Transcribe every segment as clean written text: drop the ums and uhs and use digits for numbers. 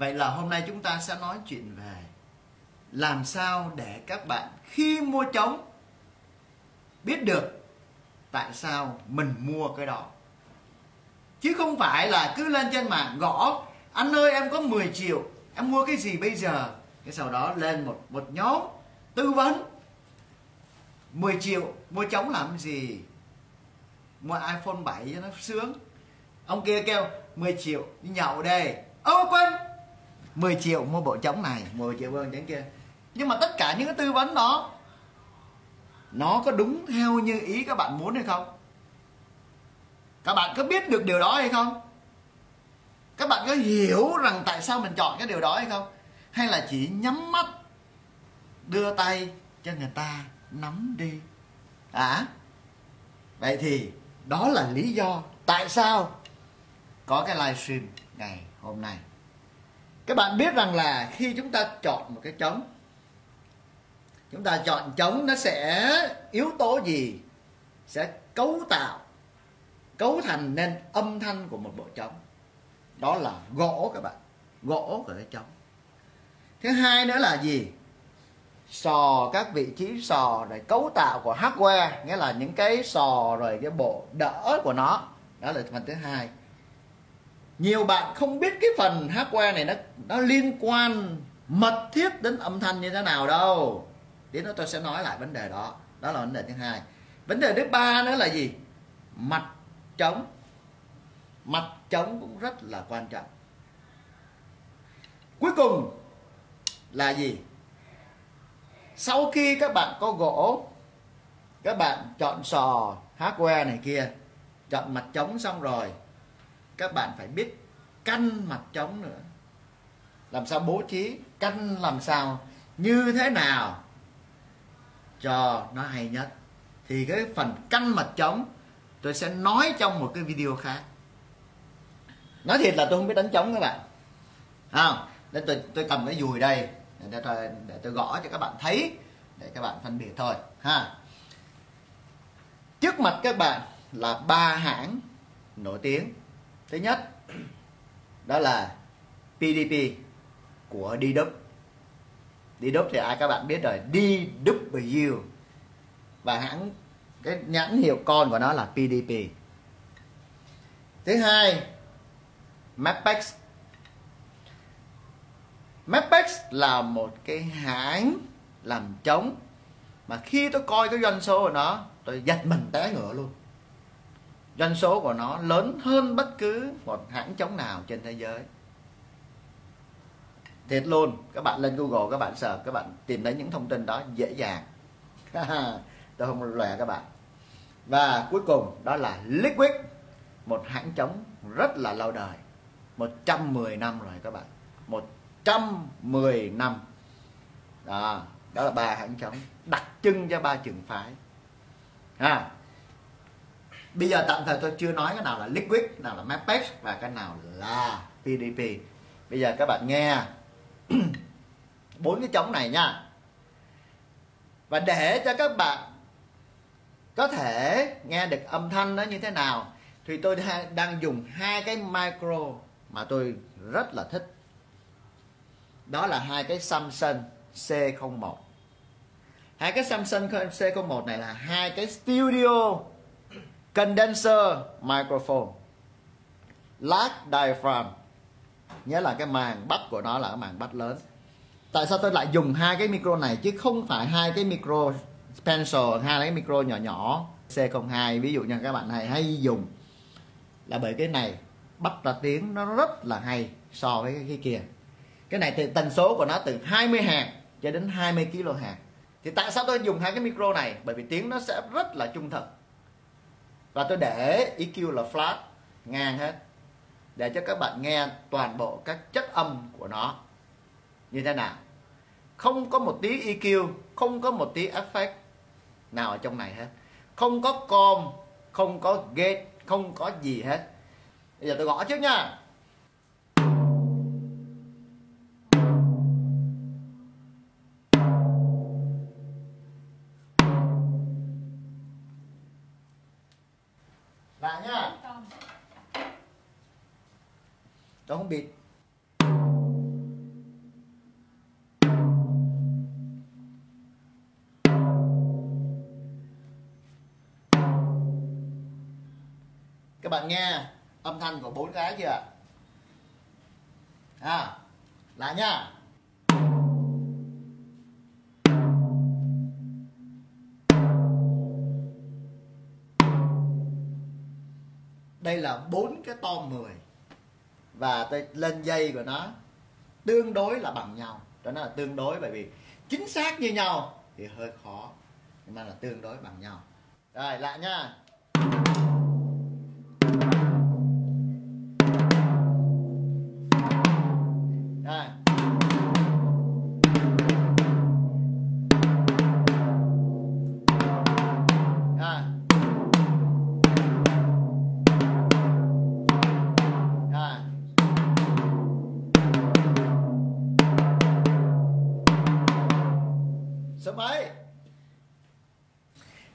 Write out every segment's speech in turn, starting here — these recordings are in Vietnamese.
Vậy là hôm nay chúng ta sẽ nói chuyện về làm sao để các bạn khi mua trống biết được tại sao mình mua cái đó. Chứ không phải là cứ lên trên mạng gõ: anh ơi em có 10 triệu, em mua cái gì bây giờ? Cái sau đó lên một nhóm tư vấn 10 triệu mua trống làm gì, mua iPhone 7 cho nó sướng. Ông kia kêu 10 triệu đi nhậu đây. Ô quên, 10 triệu mua bộ trống này, 10 triệu mua trống kia. Nhưng mà tất cả những cái tư vấn đó, nó có đúng theo như ý các bạn muốn hay không? Các bạn có biết được điều đó hay không? Các bạn có hiểu rằng tại sao mình chọn cái điều đó hay không? Hay là chỉ nhắm mắt đưa tay cho người ta nắm đi? Vậy thì đó là lý do tại sao có cái livestream ngày hôm nay. Các bạn biết rằng là khi chúng ta chọn một cái trống, chúng ta chọn trống nó sẽ yếu tố gì sẽ cấu thành nên âm thanh của một bộ trống. Đó là gỗ các bạn, gỗ của cái trống. Thứ hai nữa là gì? Sò, các vị trí sò, rồi cấu tạo của hardware, nghĩa là những cái sò rồi cái bộ đỡ của nó. Đó là phần thứ hai. Nhiều bạn không biết cái phần hardware này nó liên quan mật thiết đến âm thanh như thế nào đâu. Đến đó tôi sẽ nói lại vấn đề đó. Đó là vấn đề thứ hai. Vấn đề thứ ba nữa là gì? Mặt trống. Mặt trống cũng rất là quan trọng. Cuối cùng là gì? Sau khi các bạn có gỗ, các bạn chọn sò, hardware này kia, chọn mặt trống xong rồi, các bạn phải biết căn mặt trống nữa. Làm sao bố trí, căn làm sao, như thế nào cho nó hay nhất. Thì cái phần căn mặt trống tôi sẽ nói trong một cái video khác. Nói thiệt là tôi không biết đánh trống các bạn. Nên tôi cầm cái dùi đây để tôi gõ cho các bạn thấy, để các bạn phân biệt thôi ha. Trước mặt các bạn là ba hãng nổi tiếng. Thứ nhất đó là PDP của DW. DW thì ai các bạn biết rồi, DW. Và hãng, cái nhãn hiệu con của nó là PDP. Thứ hai, Mapex. Mapex là một cái hãng làm trống mà khi tôi coi cái doanh số của nó, tôi giật mình té ngựa luôn. Doanh số của nó lớn hơn bất cứ một hãng trống nào trên thế giới. Thiệt luôn, các bạn lên Google, các bạn search, các bạn tìm thấy những thông tin đó dễ dàng. Tôi không lòe các bạn. Và cuối cùng đó là Liquid, một hãng trống rất là lâu đời, 110 năm rồi các bạn, 110 năm. Đó là ba hãng trống đặc trưng cho ba trường phái. Bây giờ tạm thời tôi chưa nói cái nào là Liquid, cái nào là Mapex và cái nào là PDP. Bây giờ các bạn nghe bốn cái trống này nha. Và để cho các bạn có thể nghe được âm thanh nó như thế nào thì tôi đang dùng hai cái micro mà tôi rất là thích. Đó là hai cái Samson C01. Hai cái Samson C01 này là hai cái studio condenser microphone, large diaphragm, nghĩa là cái màng bắt của nó là cái màng bắt lớn. Tại sao tôi lại dùng hai cái micro này chứ không phải hai cái micro pencil, hai cái micro nhỏ nhỏ C02 ví dụ như các bạn này hay dùng? Là bởi cái này bắt ra tiếng nó rất là hay so với cái kia. Cái này thì tần số của nó từ 20 Hz cho đến 20 kHz. Thì tại sao tôi dùng hai cái micro này? Bởi vì tiếng nó sẽ rất là trung thực. Và tôi để EQ là flat, ngang hết, để cho các bạn nghe toàn bộ các chất âm của nó như thế nào. Không có một tí EQ, không có một tí effect nào ở trong này hết. Không có comb, không có gate, không có gì hết. Bây giờ tôi gõ trước nha. Lại nha. Tôi không bịt. Các bạn nghe âm thanh của bốn cái chưa? Lại nhá. Đây là bốn cái to 10 và lên dây của nó tương đối là bằng nhau, đó là tương đối, bởi vì chính xác như nhau thì hơi khó, nhưng mà là tương đối bằng nhau. Rồi lại nha. Rồi.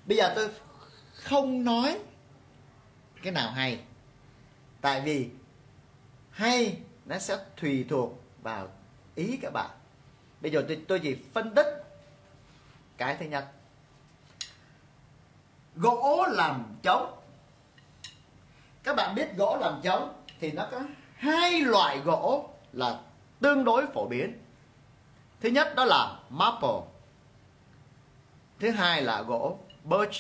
Bây giờ tôi không nói cái nào hay, tại vì hay nó sẽ tùy thuộc vào ý các bạn. Bây giờ tôi chỉ phân tích cái thứ nhất. Gỗ làm trống. Các bạn biết gỗ làm trống thì nó có hai loại gỗ là tương đối phổ biến. Thứ nhất đó là maple, thứ hai là gỗ birch.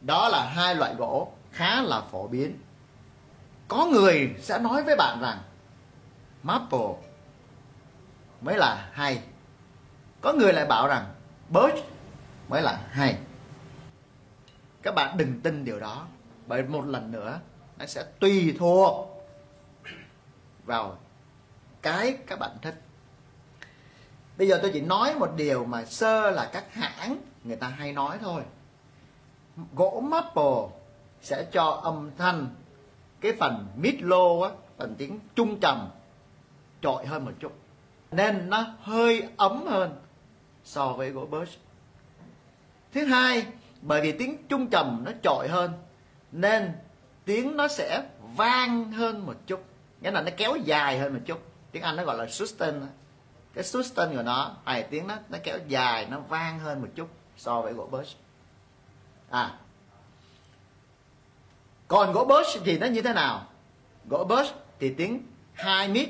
Đó là hai loại gỗ khá là phổ biến. Có người sẽ nói với bạn rằng maple mới là hay, có người lại bảo rằng birch mới là hay. Các bạn đừng tin điều đó, bởi một lần nữa nó sẽ tùy thuộc vào cái các bạn thích. Bây giờ tôi chỉ nói một điều mà sơ là các hãng người ta hay nói thôi. Gỗ maple sẽ cho âm thanh cái phần mid low á, phần tiếng trung trầm trội hơn một chút, nên nó hơi ấm hơn so với gỗ birch. Thứ hai, bởi vì tiếng trung trầm nó trội hơn nên tiếng nó sẽ vang hơn một chút, nghĩa là nó kéo dài hơn một chút. Tiếng Anh nó gọi là sustain. Cái sustain của nó, tiếng nó kéo dài, nó vang hơn một chút so với gỗ birch. Còn gỗ birch thì nó như thế nào? Gỗ birch thì tiếng high mid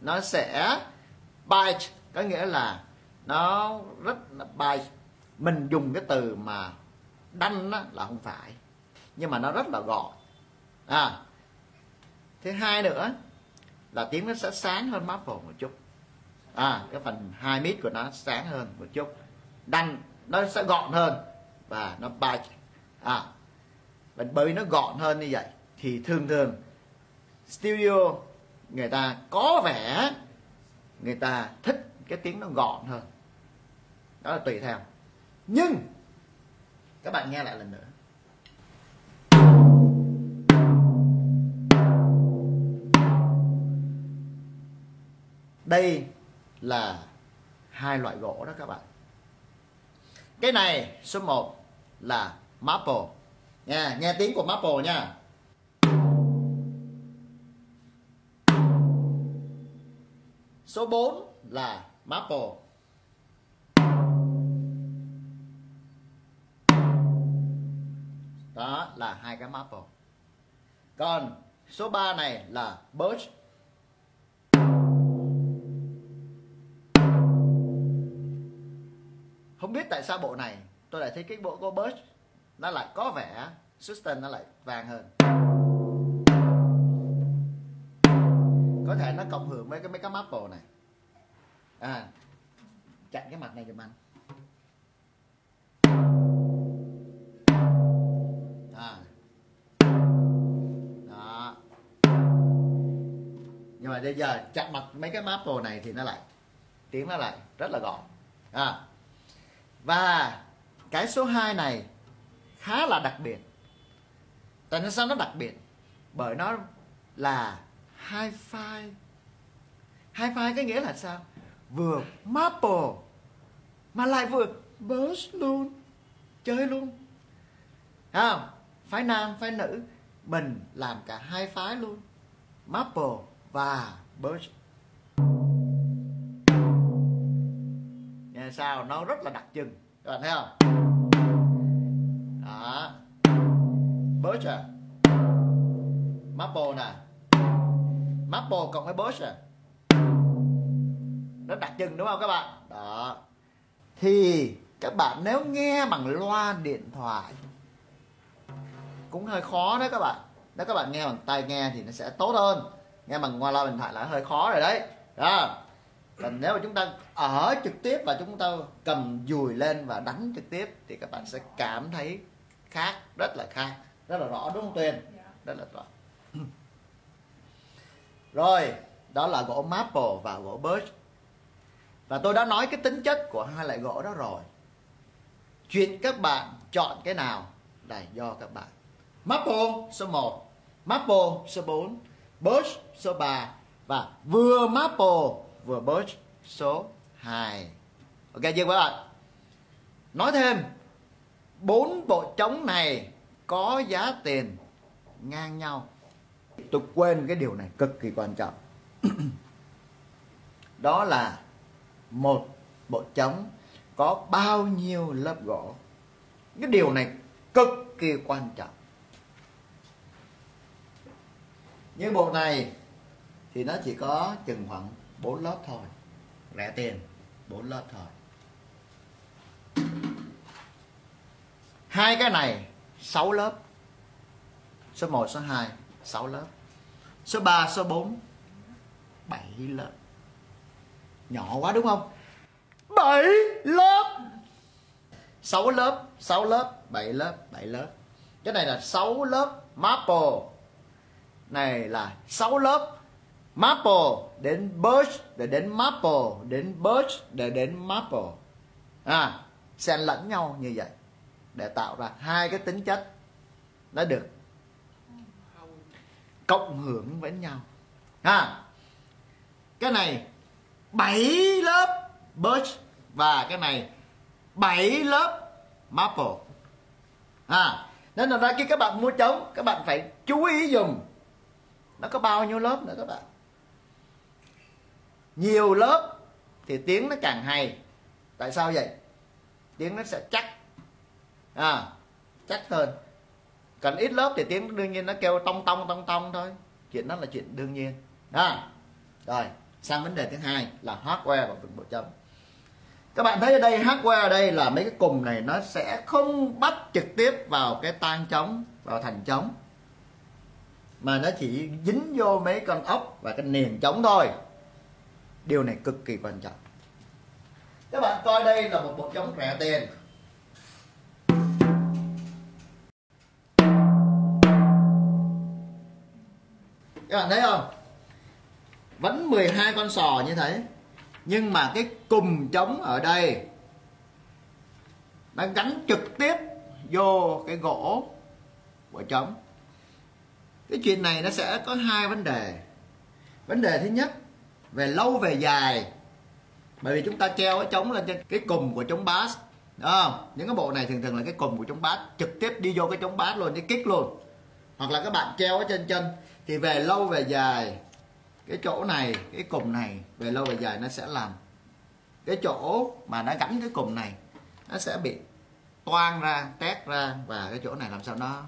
nó sẽ bite, có nghĩa là nó rất là bite. Mình dùng cái từ mà đanh là không phải, nhưng mà nó rất là gọn. Thứ hai nữa là tiếng nó sẽ sáng hơn maple một chút. Cái phần high mid của nó sáng hơn một chút, đanh nó sẽ gọn hơn và nó bite. Bởi vì nó gọn hơn như vậy thì thường thường studio người ta có vẻ người ta thích cái tiếng nó gọn hơn. Đó là tùy theo. Nhưng các bạn nghe lại lần nữa. Đây là hai loại gỗ đó các bạn. Cái này số 1 là maple. Nghe tiếng của maple nha. Số 4 là maple. Đó là hai cái maple. Còn số 3 này là birch. Không biết tại sao bộ này tôi lại thấy cái bộ của birch nó lại có vẻ sustain, nó lại vàng hơn. Có thể nó cộng hưởng với mấy cái maple này. Chặn cái mặt này giùm anh. Đó. Nhưng mà bây giờ chặn mặt mấy cái maple này thì nó lại tiếng nó lại rất là gọn. Và cái số 2 này khá là đặc biệt. Tại sao nó đặc biệt? Bởi nó là hi-fi. Hi-fi có nghĩa là sao? Vừa maple mà lại vừa birch luôn. Chơi luôn. Không? Phái nam, phái nữ, mình làm cả hai phái luôn, maple và birch. Sao nó rất là đặc trưng, các bạn thấy không? Đó, birch. Maple nè, Maple cộng với Bush nè, nó đặc trưng đúng không các bạn? Đó. Thì các bạn nếu nghe bằng loa điện thoại cũng hơi khó đấy các bạn. Nếu các bạn nghe bằng tai nghe thì nó sẽ tốt hơn, nghe bằng loa điện thoại là hơi khó rồi đấy. Đó. Còn nếu mà chúng ta ở trực tiếp và chúng ta cầm dùi lên và đánh trực tiếp thì các bạn sẽ cảm thấy khác, rất là khác, rất là rõ đúng không Tuyền? Rất là rõ. Rồi, đó là gỗ maple và gỗ birch. Và tôi đã nói cái tính chất của hai loại gỗ đó rồi. Chuyện các bạn chọn cái nào là do các bạn. Maple số 1, Maple số 4, Birch số 3 và vừa Maple vừa Birch số 2. Ok chưa các bạn? Nói thêm, 4 bộ trống này có giá tiền ngang nhau. Tôi quên cái điều này cực kỳ quan trọng. Đó là một bộ trống có bao nhiêu lớp gỗ. Cái điều này cực kỳ quan trọng. Như bộ này thì nó chỉ có chừng khoảng 4 lớp thôi. Rẻ tiền, 4 lớp thôi. Hai cái này 6 lớp. Số 1, số 2 6 lớp. Số 3, số 4 7 lớp. Nhỏ quá đúng không? 7 lớp. 6 lớp, 6 lớp, 7 lớp, 7 lớp. Cái này là 6 lớp Maple. Này là 6 lớp Maple đến Birch, để đến Maple, đến Birch, để đến Maple. À, xen lẫn nhau như vậy để tạo ra hai cái tính chất nó được cộng hưởng với nhau. À, cái này 7 lớp Birch và cái này 7 lớp Maple. À, nên là khi các bạn mua trống, các bạn phải chú ý dùng nó có bao nhiêu lớp nữa các bạn. Nhiều lớp thì tiếng nó càng hay. Tại sao vậy? Tiếng nó sẽ chắc. À, chắc hơn. Còn ít lớp thì tiếng đương nhiên nó kêu tong tong thôi. Chuyện đó là chuyện đương nhiên. À, rồi, sang vấn đề thứ hai là hardware của từng bộ trống. Các bạn thấy ở đây, hardware ở đây là mấy cái cùm này nó sẽ không bắt trực tiếp vào cái tang trống, vào thành trống, mà nó chỉ dính vô mấy con ốc và cái niềng trống thôi. Điều này cực kỳ quan trọng. Các bạn coi đây là một bộ trống rẻ tiền. Các bạn thấy không? Vẫn 12 con sò như thế, nhưng mà cái cùm trống ở đây nó gắn trực tiếp vô cái gỗ của trống. Cái chuyện này nó sẽ có hai vấn đề. Vấn đề thứ nhất, về lâu về dài, bởi vì chúng ta treo cái trống lên trên cái cùm của trống bass, đúng không? Những cái bộ này thường thường là cái cùm của trống bass trực tiếp đi vô cái trống bass luôn, cái kick luôn, hoặc là các bạn treo ở trên chân. Thì về lâu về dài, cái chỗ này, cái cùm này, về lâu về dài nó sẽ làm cái chỗ mà nó gắn cái cùm này nó sẽ bị toang ra, tét ra, và cái chỗ này làm sao nó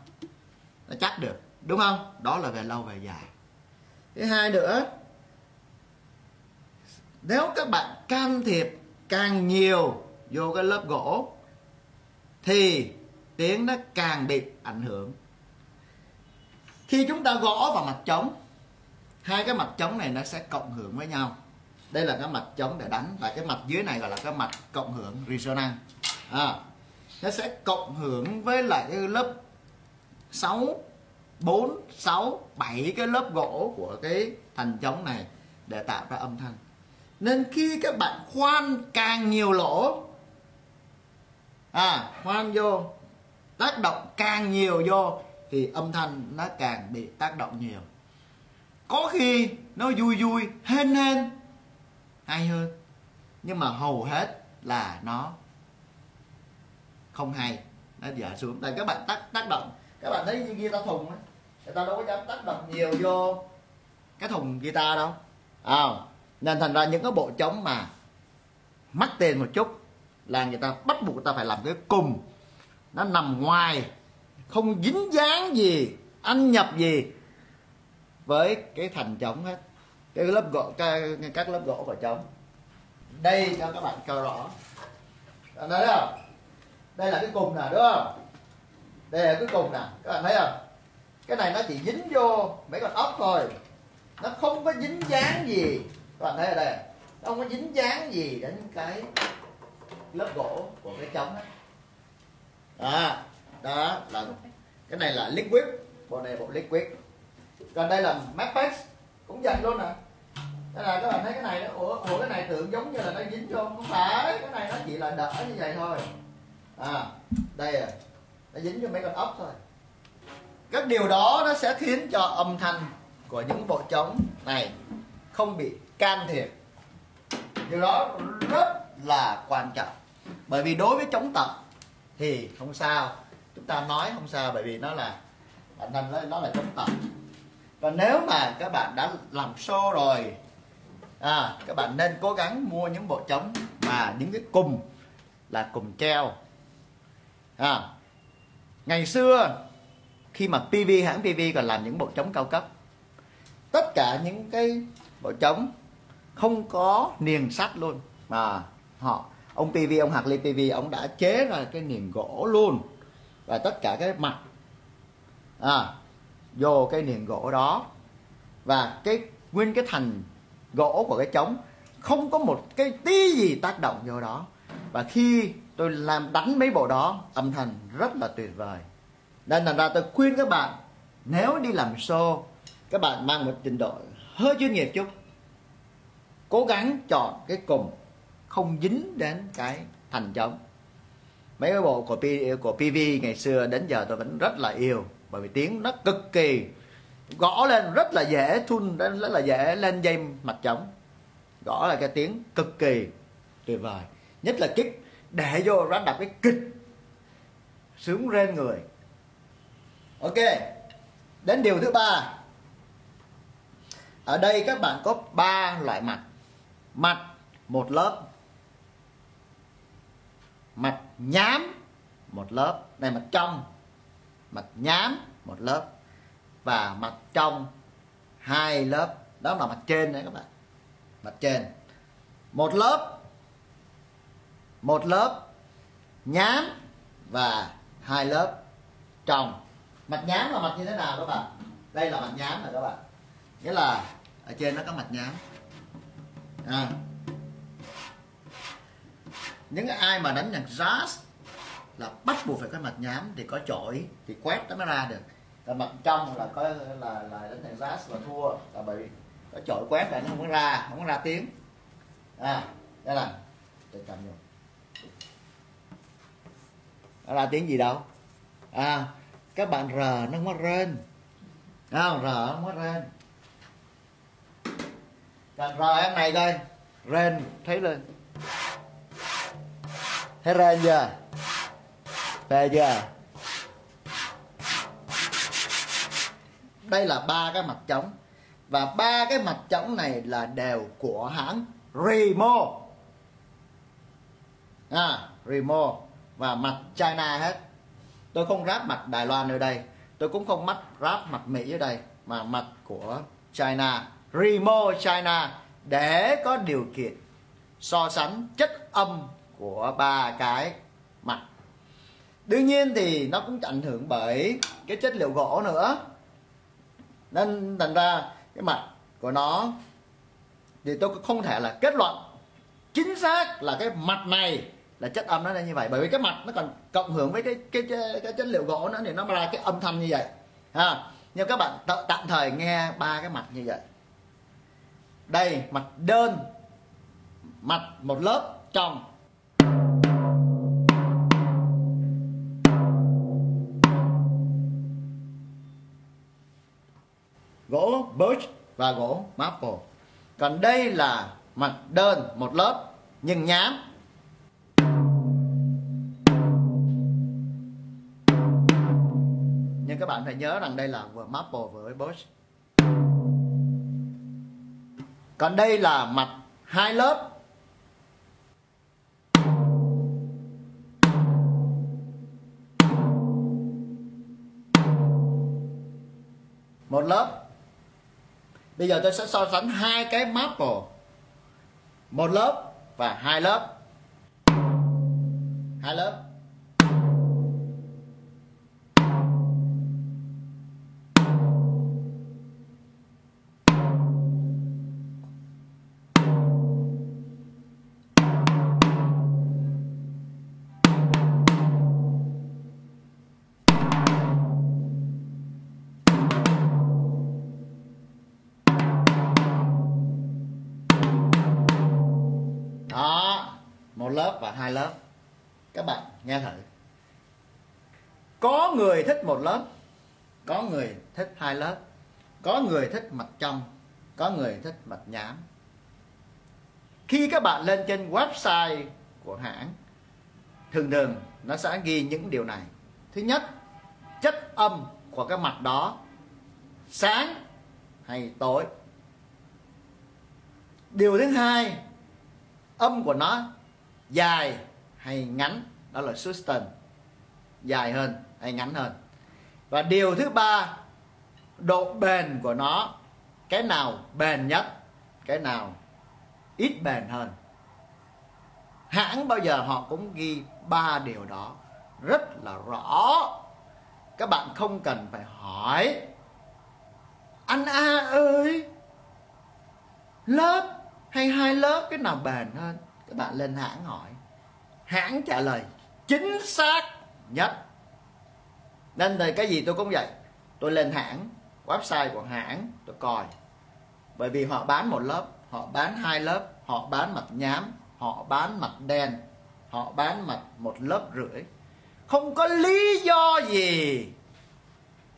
chắc được, đúng không? Đó là về lâu về dài. Thứ hai nữa, nếu các bạn can thiệp càng nhiều vô cái lớp gỗ thì tiếng nó càng bị ảnh hưởng. Khi chúng ta gõ vào mặt trống, hai cái mặt trống này nó sẽ cộng hưởng với nhau. Đây là cái mặt trống để đánh, và cái mặt dưới này gọi là cái mặt cộng hưởng resonance. À, nó sẽ cộng hưởng với lại lớp 4, 6, 7 cái lớp gỗ của cái thành trống này để tạo ra âm thanh. Nên khi các bạn khoan càng nhiều lỗ, khoan vô, tác động càng nhiều vô thì âm thanh nó càng bị tác động nhiều. Có khi nó vui vui, hên hên hay hơn, nhưng mà hầu hết là nó không hay, nó dở xuống. Tại các bạn tác động, các bạn thấy như guitar thùng á, người ta đâu có dám tác động nhiều vô cái thùng guitar đâu. Nên thành ra những cái bộ trống mà mắc tiền một chút là người ta bắt buộc người ta phải làm cái cùm nó nằm ngoài, không dính dáng gì, ăn nhập gì với cái thành trống hết, cái lớp gỗ, các lớp gỗ của trống. Đây cho các bạn cho rõ. Các bạn thấy không? Đây là cái cùng nè, đúng không? Đây là cái cùng nè, các bạn thấy không? Cái này nó chỉ dính vô mấy con ốc thôi, nó không có dính dáng gì. Các bạn thấy ở đây, nó không có dính dáng gì đến cái lớp gỗ của cái trống đó. À, đó là cái này là Liquid, bộ này bộ Liquid. Còn đây là Mapex cũng dành luôn nè. Đây là các bạn thấy cái này nó, ủa cái này tưởng giống như là nó dính vô, không phải, cái này nó chỉ là đỡ như vậy thôi. À, đây à, nó dính vô mấy con ốc thôi. Các điều đó nó sẽ khiến cho âm thanh của những bộ trống này không bị can thiệp. Điều đó rất là quan trọng. Bởi vì đối với trống tập thì không sao, chúng ta nói không sao, bởi vì nó là bản thân nó là trống tập. Và nếu mà các bạn đã làm show rồi, các bạn nên cố gắng mua những bộ trống mà những cái cùng là cùng treo. Ngày xưa khi mà Peavey, hãng Peavey còn làm những bộ trống cao cấp, tất cả những cái bộ trống không có niềng sắt luôn, mà ông Peavey, ông Hạc Lê Peavey, ông đã chế ra cái niềng gỗ luôn. Và tất cả cái mặt vô cái niềng gỗ đó. Và cái nguyên cái thành gỗ của cái trống không có một cái tí gì tác động vô đó. Và khi tôi đánh mấy bộ đó, âm thanh rất là tuyệt vời. Nên thành ra tôi khuyên các bạn, nếu đi làm show, các bạn mang một trình độ hơi chuyên nghiệp chút, cố gắng chọn cái cùng không dính đến cái thành trống. Mấy cái bộ của Peavey ngày xưa đến giờ tôi vẫn rất là yêu, bởi vì tiếng nó cực kỳ, gõ lên rất là dễ thun, rất là dễ lên dây mặt trống, gõ là cái tiếng cực kỳ tuyệt vời. Nhất là kích để vô ráp đập cái kịch, sướng rên người. Ok, đến điều thứ ba. Ở đây các bạn có 3 loại mặt. Mặt một lớp, mặt nhám một lớp, này mặt trong, mặt nhám một lớp, và mặt trong 2 lớp. Đó là mặt trên đấy các bạn. Mặt trên một lớp, nhám và 2 lớp trong. Mặt nhám là mặt như thế nào các bạn? Đây là mặt nhám này các bạn. Nghĩa là ở trên nó có mặt nhám. Những ai mà đánh nhạc jazz là bắt buộc phải có mặt nhám, thì có chổi thì quét nó mới ra được. Còn mặt trong là có là đánh nhạc jazz là thua, là bởi vì có chổi quét là nó không có ra, tiếng. Đây là để cầm vô. Nó ra tiếng gì đâu. Các bạn rờ nó mất rên. Rờ nó mất rên. Còn rờ em này đây, rên thấy lên. Thấy rên chưa? Về chưa? Đây là 3 cái mặt trống, và 3 cái mặt trống này là đều của hãng Remo. Remo và mặt China hết. Tôi không ráp mặt Đài Loan ở đây, tôi cũng không ráp mặt Mỹ ở đây, mà mặt của China, Remo China, để có điều kiện so sánh chất âm của 3 cái mặt. Đương nhiên thì nó cũng ảnh hưởng bởi cái chất liệu gỗ nữa, nên thành ra cái mặt của nó thì tôi cũng không thể là kết luận chính xác là cái mặt này là chất âm nó là như vậy, bởi vì cái mặt nó còn cộng hưởng với cái chất liệu gỗ nữa thì nó ra cái âm thanh như vậy. Nhưng các bạn tạm thời nghe 3 cái mặt như vậy. Đây, mặt đơn, mặt một lớp trong. Gỗ birch và gỗ maple. Còn đây là mặt đơn một lớp nhưng nhám. Nhưng các bạn phải nhớ rằng đây là vừa maple vừa birch. Còn đây là mặt 2 lớp. Một lớp Bây giờ tôi sẽ so sánh hai cái maple, một lớp và hai lớp. Hai lớp. Lớp và hai lớp. Các bạn nghe thử. Có người thích một lớp, có người thích hai lớp, có người thích mặt trong, có người thích mặt nhám. Khi các bạn lên trên website của hãng, thường thường nó sẽ ghi những điều này. Thứ nhất, chất âm của cái mặt đó sáng hay tối. Điều thứ hai, âm của nó dài hay ngắn, đó là sustain, dài hơn hay ngắn hơn. Và điều thứ ba, độ bền của nó, cái nào bền nhất, cái nào ít bền hơn. Hãng bao giờ họ cũng ghi ba điều đó rất là rõ. Các bạn không cần phải hỏi anh A ơi, lớp hay hai lớp cái nào bền hơn. Các bạn lên hãng hỏi, hãng trả lời chính xác nhất. Nên thì cái gì tôi cũng vậy. Tôi lên hãng, website của hãng tôi coi. Bởi vì họ bán một lớp, họ bán hai lớp, họ bán mặt nhám, họ bán mặt đen, họ bán mặt một lớp rưỡi. Không có lý do gì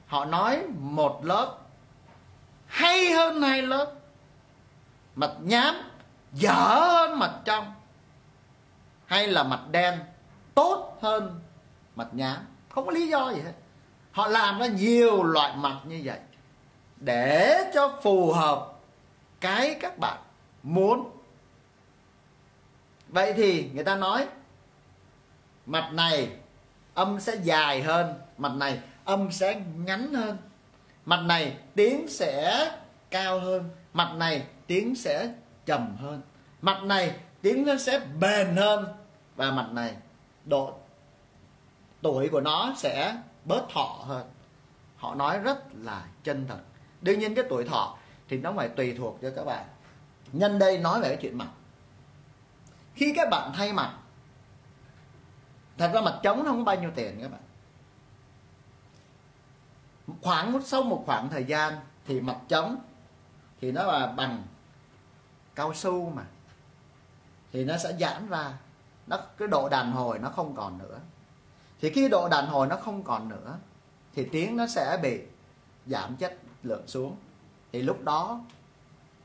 họ nói một lớp hay hơn hai lớp, mặt nhám dở hơn mặt trong, hay là mặt đen tốt hơn mặt nhám. Không có lý do gì hết. Họ làm ra nhiều loại mặt như vậy để cho phù hợp cái các bạn muốn. Vậy thì người ta nói mặt này âm sẽ dài hơn, mặt này âm sẽ ngắn hơn, mặt này tiếng sẽ cao hơn, mặt này tiếng sẽ trầm hơn, mặt này tiếng nó sẽ bền hơn, và mặt này độ tuổi của nó sẽ bớt thọ hơn. Họ nói rất là chân thật. Đương nhiên cái tuổi thọ thì nó phải tùy thuộc cho các bạn. Nhân đây nói về cái chuyện mặt. Khi các bạn thay mặt, thật ra mặt trống nó không bao nhiêu tiền các bạn. Sau một khoảng thời gian thì mặt trống thì nó là bằng cao su mà, thì nó sẽ giãn ra, nó cái độ đàn hồi nó không còn nữa. Thì khi độ đàn hồi nó không còn nữa thì tiếng nó sẽ bị giảm chất lượng xuống. Thì lúc đó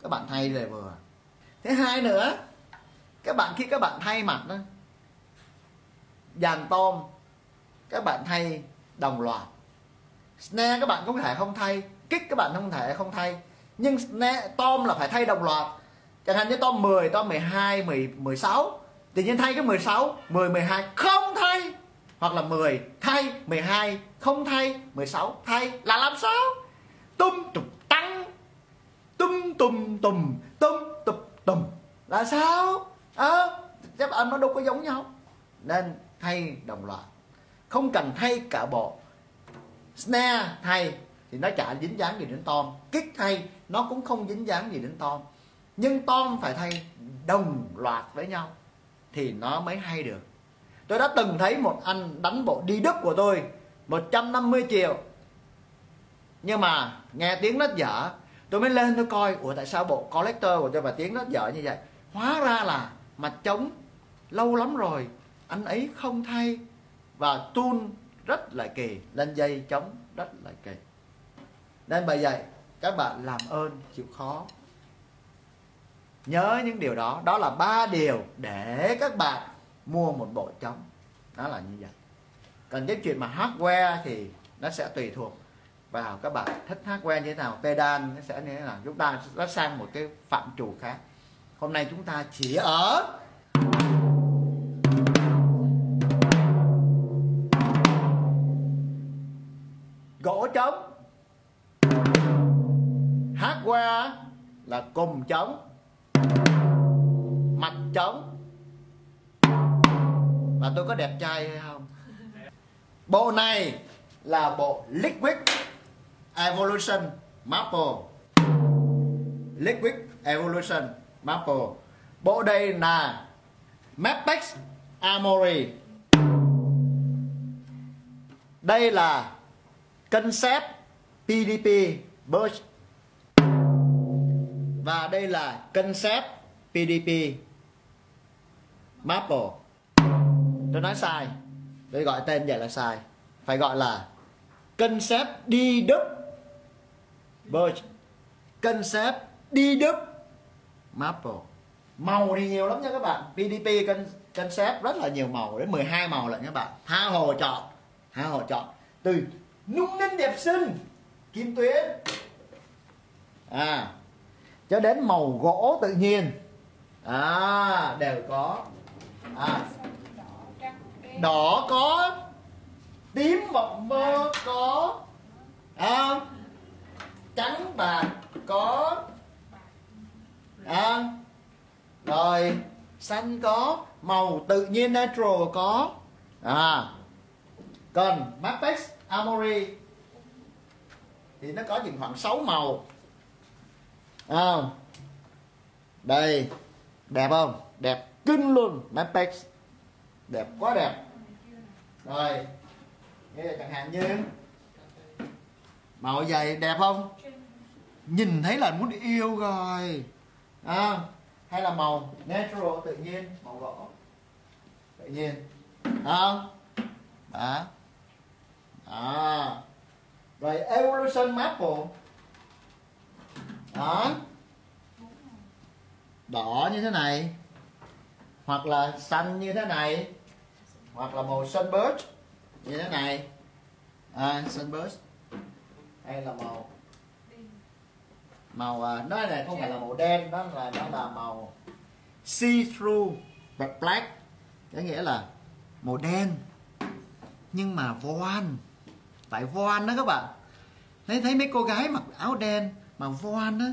các bạn thay lời vừa. Thứ hai nữa, các bạn khi các bạn thay mặt đó, dàn tom các bạn thay đồng loạt. Snare các bạn không thể không thay, kick các bạn không thể không thay, nhưng snare tom là phải thay đồng loạt. Chẳng hạn như tom 10, tom 12, 16, tự nhiên thay cái 16, 10, 12 không thay. Hoặc là 10 thay, 12 không thay, 16 thay là làm sao? Tum tụm tăng, tum tùm tùm, tum tụm tùm là sao? Chắc âm nó đâu có giống nhau. Nên thay đồng loạt, không cần thay cả bộ. Snare thay thì nó chả dính dáng gì đến tom, kick thay nó cũng không dính dáng gì đến tom. Nhưng tom phải thay đồng loạt với nhau thì nó mới hay được. Tôi đã từng thấy một anh đánh bộ đi Đức của tôi 150 triệu. Nhưng mà nghe tiếng nó dở, tôi mới lên tôi coi, ủa tại sao bộ collector của tôi mà tiếng nó dở như vậy? Hóa ra là mặt trống lâu lắm rồi anh ấy không thay, và tune rất là kỳ, lên dây trống rất là kỳ. Nên bởi vậy các bạn làm ơn chịu khó nhớ những điều đó. Đó là ba điều để các bạn mua một bộ trống. Đó là như vậy. Còn cái chuyện mà hardware thì nó sẽ tùy thuộc vào các bạn thích hardware như thế nào, pedal nó sẽ như thế nào. Chúng ta nó sang một cái phạm trù khác. Hôm nay chúng ta chỉ ở gỗ trống, hardware. là cùng trống, mặt trống. Và tôi có đẹp trai hay không? Bộ này là bộ Liquid Evolution Maple. Liquid Evolution Maple. Bộ đây là Mapex Armory. Đây là concept PDP Burst. Và đây là concept PDP Maple. Tôi nói sai, tôi gọi tên vậy là sai. Phải gọi là concept DW Burst, concept DW Maple. Màu thì nhiều lắm nha các bạn. PDP concept rất là nhiều màu, đến 12 màu lận các bạn. Tha hồ chọn, tha hồ chọn. Từ nung ninh đẹp xinh, kim tuyến, cho đến màu gỗ tự nhiên, đều có. Đỏ có, tím mộng mơ có, trắng bạc có, rồi xanh có, màu tự nhiên natural có. Còn Mapex Armory thì nó có những khoảng 6 màu. Đây, đẹp không? Đẹp kinh luôn. Mapex đẹp quá, đẹp. Rồi chẳng hạn như màu dày đẹp không, nhìn thấy là muốn yêu rồi. Hay là màu natural tự nhiên, màu gỗ tự nhiên. Rồi Evolution Maple. Đỏ như thế này, hoặc là xanh như thế này, hoặc là màu sunburst như thế này, sunburst, hay là màu nó này không phải là màu đen, nó là màu see through black, có nghĩa là màu đen nhưng mà voan. Tại voan đó các bạn, thấy mấy cô gái mặc áo đen mà voan đó,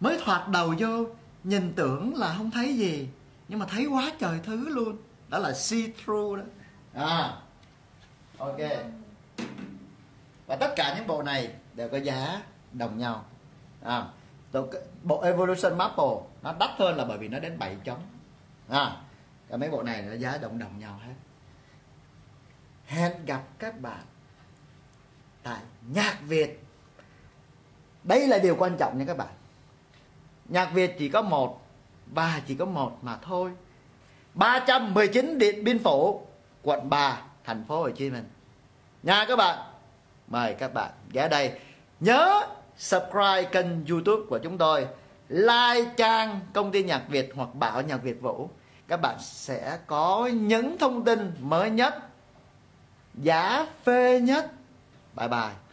mới thoạt đầu vô nhìn tưởng là không thấy gì, nhưng mà thấy quá trời thứ luôn. Đó là see through đó. Ok. Và tất cả những bộ này đều có giá đồng nhau. Bộ Evolution Maple nó đắt hơn là bởi vì nó đến 7 trống. Cả mấy bộ này nó giá đồng nhau hết. Hẹn gặp các bạn tại Nhạc Việt. Đây là điều quan trọng nha các bạn. Nhạc Việt chỉ có một, và chỉ có một mà thôi. 319 Điện Biên Phủ, quận 3, thành phố Hồ Chí Minh. Nha các bạn, mời các bạn ghé đây. Nhớ subscribe kênh YouTube của chúng tôi, like trang công ty Nhạc Việt hoặc bảo Nhạc Việt Vũ. Các bạn sẽ có những thông tin mới nhất, giá phê nhất. Bye bye.